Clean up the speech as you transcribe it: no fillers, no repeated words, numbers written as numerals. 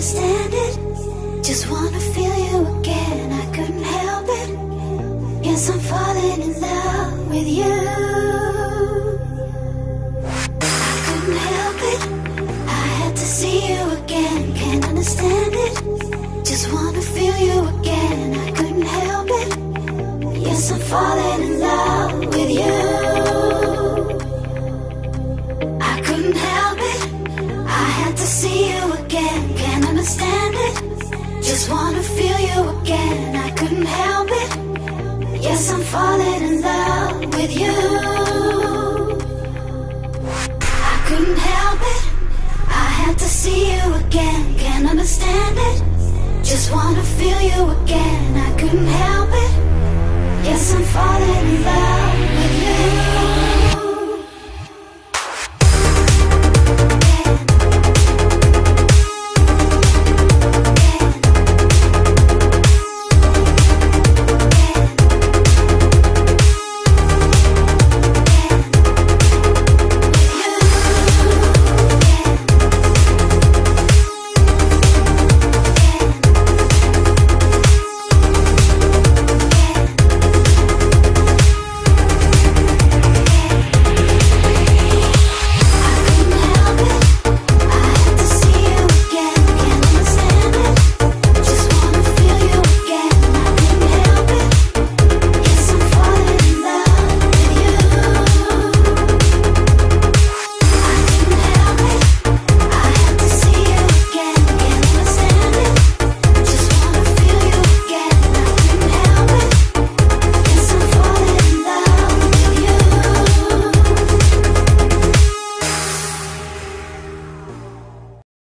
understand it. Just wanna feel you again, I couldn't help it. Yes, I'm falling in love with you. I couldn't help it, I had to see you again. Can't understand it, just wanna feel you again, I couldn't help it. Yes, I'm falling in love with you. I couldn't help it, I had to see you again, can't understand it. Just wanna feel you again, I couldn't help it. Yes, I'm falling in love with you. I couldn't help it, I had to see you again, can't understand it. Just wanna feel you again, I couldn't help it. Yes, I'm falling in love with you.